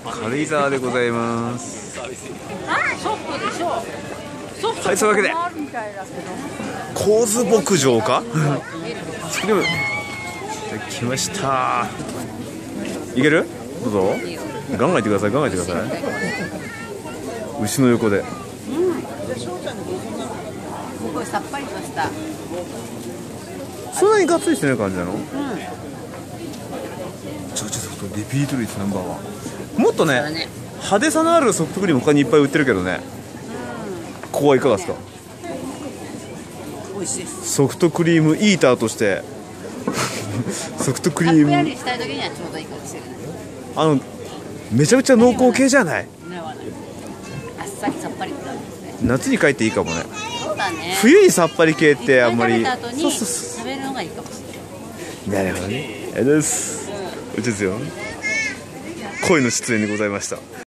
軽井沢でございます。はい、そういうわけで神津牧場かでも来ました。いける？どうぞガンガンいってください、ガンガンいってください。牛の横ですごいさっぱりとした、そんなにガッツリしてない感じなの？うん、ちょっとリピート率ナンバーワン。もっとね派手さのあるソフトクリーム他にいっぱい売ってるけどね、ここはいかがですか？美味しいです。ソフトクリームイーターとしてソフトクリームたっぷりしたい時にはちょうどいいかもしれない。めちゃめちゃ濃厚系じゃない？あっさりさっぱりってあるんですね。夏に帰っていいかもね。そうだね。冬にさっぱり系ってあんまり食べるのがいいかもしれない。なるほどね。ありがとうございます。うちですよ。恋の出演でございました。